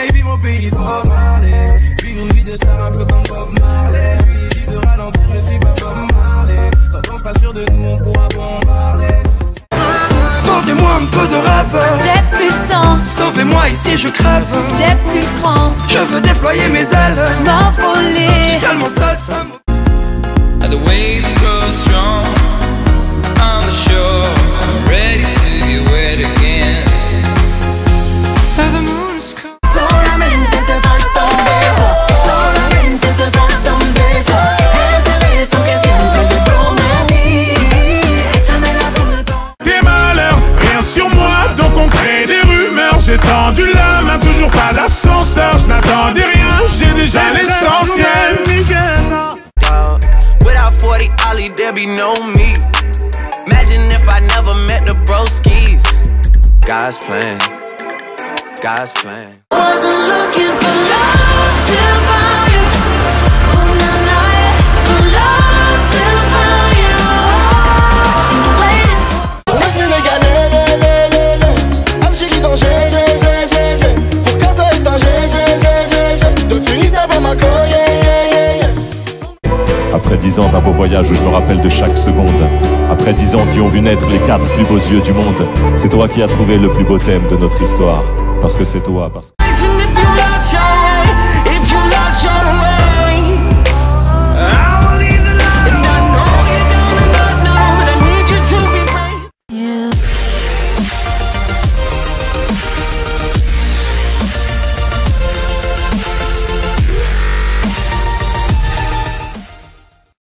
aille vivre au pays de Bob Marley. Vivre une vie de star un peu comme Bob Marley. Je lui dis de ralentir, je suis pas Bob Marley. Quand on sera sûr de nous, on pourra bombarder. Tentez-moi un peu de rêve. J'ai plus le temps. Sauvez-moi ici, je crève. J'ai plus le cran. Je veux déployer mes ailes. M'envoler. Je suis tellement seul, ça me... The waves grow strong on the shore. I'm ready to get wet again. The moon's cold. Solamente te falta un beso. Solamente te falta un beso. Ese beso que siempre te prometí. Échamela dans le temps. Des malheurs, rien sur moi, donc on crée des rumeurs. J'ai tendu la main, toujours pas d'ascenseur. Je n'attendais rien, j'ai déjà l'essentiel. There be no me. Imagine if I never met the broskies. God's plan, God's plan. Wasn't looking for love till I found you. Oh na na, for love till I found you. Waiting for. On fait les galères, les. Algérie dans G. Pour qu'un seul temps G. De Tunis avant ma colle. Après 10 ans d'un beau voyage où je me rappelle de chaque seconde. Après 10 ans qui ont vu naître les 4 plus beaux yeux du monde. C'est toi qui as trouvé le plus beau thème de notre histoire. Parce que c'est toi, parce que...